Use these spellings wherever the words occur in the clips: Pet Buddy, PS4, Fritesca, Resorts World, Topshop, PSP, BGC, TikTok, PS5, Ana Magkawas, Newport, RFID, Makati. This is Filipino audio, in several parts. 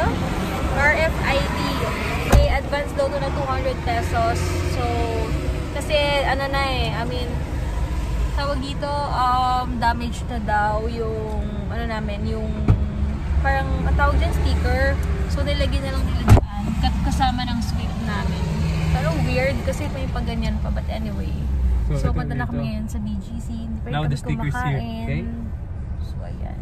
dito? RFID. May advance daw to na 200 pesos. So, kasi ano na eh, I mean, tawag dito, damage na daw yung, ano namin, yung parang tawag dyan, sticker. So, nilagyan na lang nilagyan. Kasama ng sweep namin. Pero weird kasi may pagganyan pa. But anyway, so padala kami ngayon sa BGC. Hindi pa rin kami kumakain. Okay? So, ayan.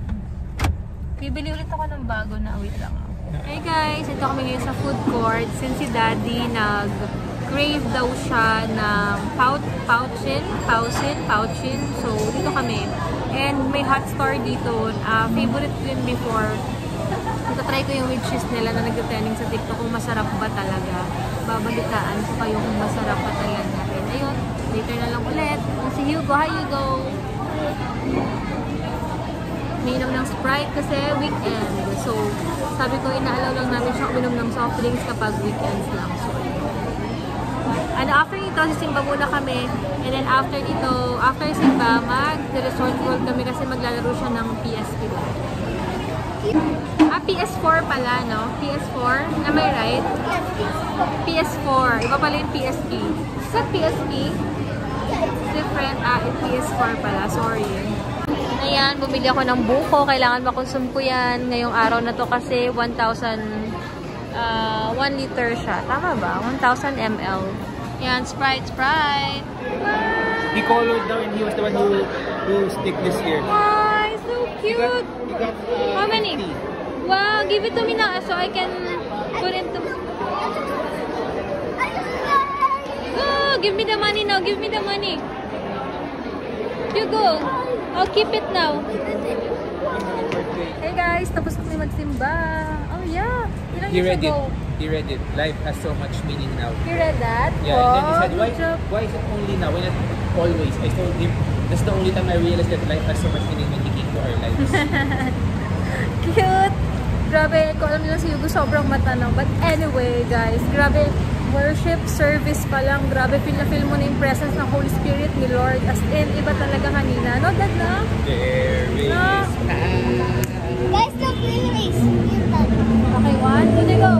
Bibili ulit ako ng bago na awit lang ako. Hey guys, ito kami ngayon sa food court. Since si Daddy nag-crave daw siya ng pauchin. So, dito kami. And may hot store dito. Favorite ko yun before. Natatry ko yung witches nila na nag-trending sa TikTok kung masarap ba talaga. Babalitaan ko kayo kung masarap ba talaga. And ayun, later na lang ulit. Si Hugo, hi Hugo! Uminom ng Sprite kasi weekend. So, sabi ko, inaalaw lang namin siya uminom ng soft drinks kapag weekends lang. So, and after nito, sisimba muna kami. And then after nito, after simba, mag-Resort World kami kasi maglalaro siya ng PS4. Ah, PS4 pala, no? PS4? Am I right? PS4. Iba pala yung PSP. Is that PSP? Different. Ah, PS4 pala. Sorry. Ayan, bumili ako ng buko. Kailangan makonsume ko yan ngayong araw na to kasi 1 liter siya. Tama ba? 1,000 ml. Yan, Sprite. He colored down and he was the one who sticked this year. Wow, so cute! We got how many? 50. Wow, give it to me now so I can put into... Oh, give me the money now. Give me the money. You go. I'll keep it now. Hey guys, tapos kami magsimba. Oh yeah. He read it. Life has so much meaning now. He read that? Yeah, and then he said, why is it only now? Why not always? I told him, that's the only time I realized that life has so much meaning when he came to our lives. Cute! Grabe, ko alam nila si Hugo, sobrang matanong. But anyway guys, grabe, worship service pa lang. Grabe, feel mo na yung presence ng Holy Spirit ni Lord. As in, iba talaga kanina. No, Dad, no? There is guys, look, we race. Okay, one, two, go.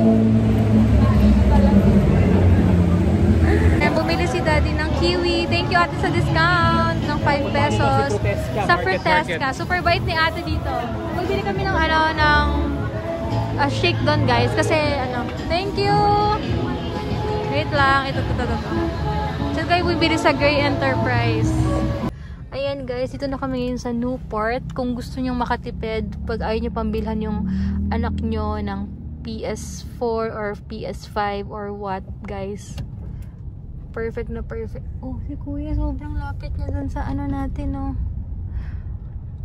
Bumili si Daddy ng kiwi. Thank you, Ate, sa discount ng 5 pesos. Sa Fritesca. Super bait ni Ate dito. Magbili kami ng, ano, ng shake doon, guys. Kasi, ano, thank you. Wait lang. Ito. So, guys, bumili sa Gray Enterprise. Ayan guys, dito na kami ngayon sa Newport. Kung gusto nyong makatipid, pag ayaw nyo pambilhan yung anak nyo ng PS4 or PS5 or what, guys. Perfect na perfect. Oh, si Kuya, sobrang lapit niya dun sa ano natin, oh.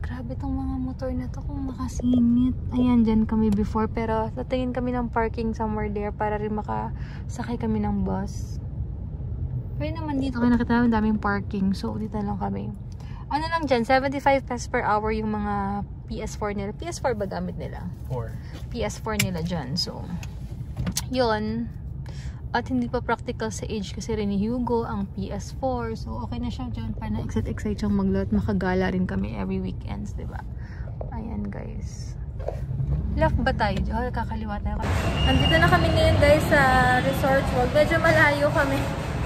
Grabe tong mga motor na to kung makasingit. Ayan, dyan kami before. Pero tatingin kami ng parking somewhere there para rin makasakay kami ng bus. Pero naman dito, kaya nakita namin daming parking. So, dito lang kami. Ano lang dyan, 75 pesos per hour yung mga PS4 nila. PS4 ba gamit nila? PS4 nila dyan. So, yun. At hindi pa practical sa age kasi rin ni Hugo ang PS4. So, okay na siya dyan. Para na-excite siyang maglaro. Makagala rin kami every weekends, diba? Ayan, guys. Left ba tayo? Diyan, kakaliwa tayo. Andito na kami ngayon, guys, sa Resorts World. Medyo malayo kami.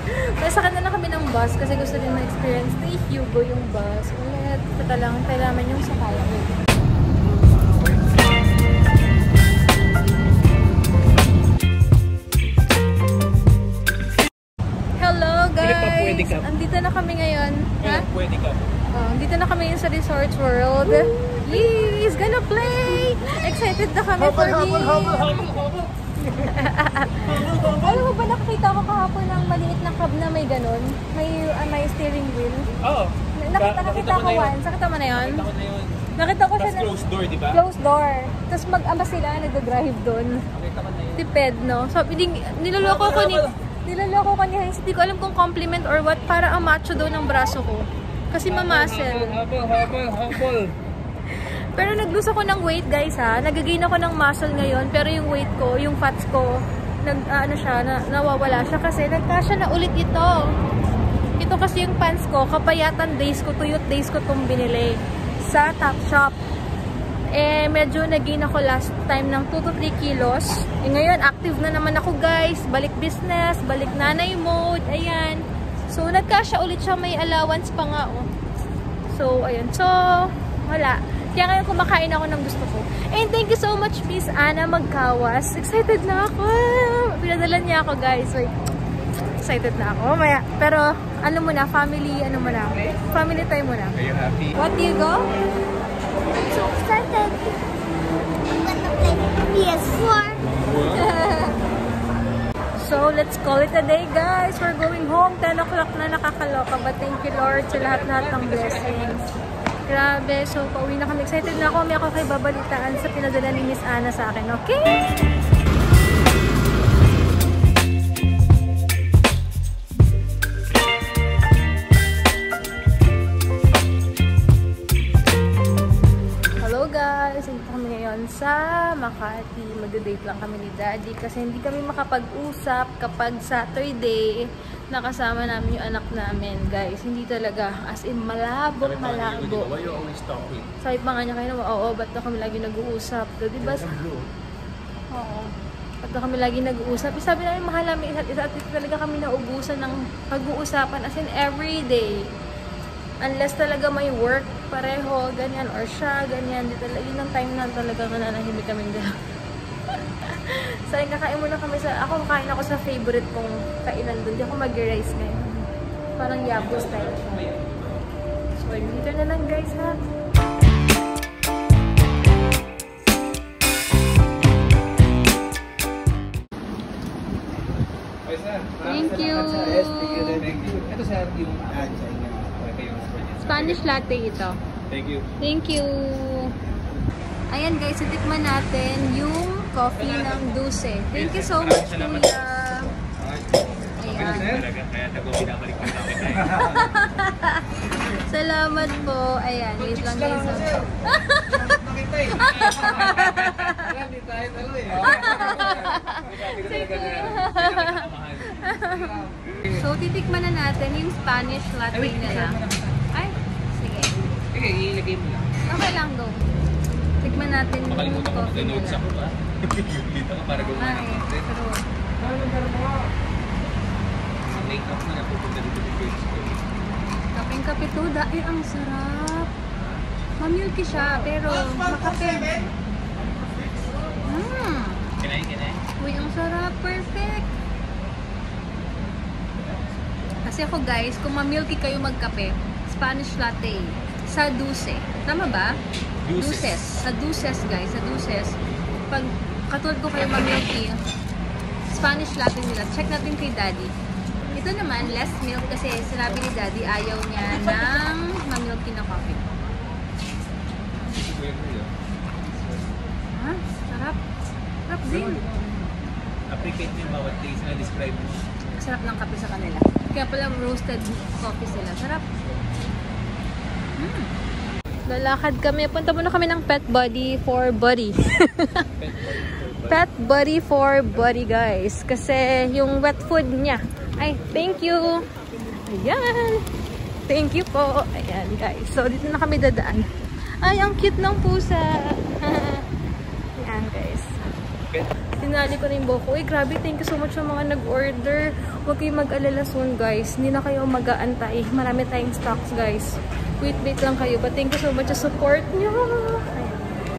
Kaya sa kanila na kami ng bus kasi gusto rin ma-experience ni Hugo yung bus. Ulit, pata lang, kailangan yung sakaya. Hello guys! Andito na kami ngayon. Ha? Andito na kami sa Resorts World. Yee! He's gonna play! Excited na kami for him! Alam mo ba nakakita ko kahapon ng maliit na cab na may ganun? May steering wheel? Oo. Nakita ko once. Nakita mo na yun? Nakita ko na yun. Nakita ko siya na... closed door, diba? Closed door. Tapos mag-ama sila, nag-drive doon. Nakita ko na yun. Tipid, no? So, niloloko ko ni Hans. Hindi ko alam kung compliment or what. Para ang macho daw ng braso ko. Kasi mamasel. Habol. Pero nag-lose ako ng weight, guys, ha. Nag-gain ako ng muscle ngayon, pero yung weight ko, yung fats ko, nawawala siya kasi nagkasya na ulit ito. Ito kasi yung pants ko, kapayatan days ko, tuyot days ko itong binili sa Topshop. Eh, medyo nag-gain ako last time ng 2 to 3 kilos. Eh, ngayon, active na naman ako, guys. Balik business, balik nanay mode. Ayan. So, nagkasya ulit siya. May allowance pa nga, oh. So, ayun. So, wala. Kaya ngayon, kumakain ako ng gusto ko. And thank you so much, Miss Ana Magkawas. Excited na ako. Pinadala niya ako, guys. Wait. Excited na ako. Maya. Pero, ano muna, family, ano muna. Family time muna. Are you happy? What do you go? I'm so excited. I'm gonna play PS4. So, let's call it a day, guys. We're going home. 10 o'clock na, nakakaloka. But thank you, Lord, sa lahat-lahat ng blessings. Grabe. So, pauwi na kami. Excited na ako. May ako kay babalitaan sa pinadala ni Miss Ana sa akin. Okay? Sa Makati, magde-date lang kami ni Daddy kasi hindi kami makapag-usap kapag Saturday nakasama namin yung anak namin, guys. Hindi talaga, as in, malabo. Why you always talking? Sabi pa nga niya kayo, oo, ba't na kami lagi nag-uusap? So, diba? Oo. Ba't na kami lagi nag-uusap? Sabi namin, mahal namin isa't isa, talaga kami naubusan ng pag-uusapan, as in, everyday. Unless talaga may work, pareho, ganyan, or siya, ganyan. Yun ang time na talaga nananahimik kami gano'n. So, kakain muna kami sa... Ako, kain ako sa favorite kong kainan doon. Di ako mag-rice ngayon. Parang yabos tayo. So, dito na lang, guys, ha? Thank you! Ito, sir, yung aja. Spanish latte ito. Thank you. Thank you. Ayan, guys, itikman natin yung coffee ng Dulce. Thank you so much, Kuya. Ayan. Salamat po. Ayan, wait lang, guys. So, titikman na natin yung Spanish latte nila. Okay, ilagay mo lang. Okay lang, go. Tignan natin yung coffee nila. Makalimutan ko na dinotes ako ba? Dito ka para gumawa ng content. Sa make-up na napupunta dito dito yung story. Kaping kapituda. Ay, ang sarap. Mamilky siya, pero makape. Kinain. Uy, ang sarap. Perfect. Kasi ako, guys, kung mamilky kayo magkape, Spanish latte. Sa Dulce. Tama ba? Dulces. Sa Dulces, guys. Sa Dulces. Pag katulad ko kayo mag-milky, Spanish latte nila. Check natin kay Daddy. Ito naman, less milk kasi sinabi ni Daddy ayaw niya ng mamilky na coffee. Ha? Sarap. Sarap din. Appreciate niyo bawat taste na describe mo. Sarap ng kape sa kanila. Kaya pala roasted coffee sila. Sarap. Lalakad kami. Punta muna kami ng Pet Buddy for Buddy. Pet Buddy for Buddy, guys. Kasi yung wet food niya. Ay, thank you. Ayan. Thank you po. Ayan, guys. So, dito na kami dadaan. Ay, ang cute ng pusa. Ayan, guys. Sinali ko na yung buko. Uy, grabe. Thank you so much sa mga nag-order. Huwag kayong mag-alala soon, guys. Hindi na kayo mag-aantay. Marami tayong stocks, guys. Wait lang kayo. But thank you so much sa support nyo.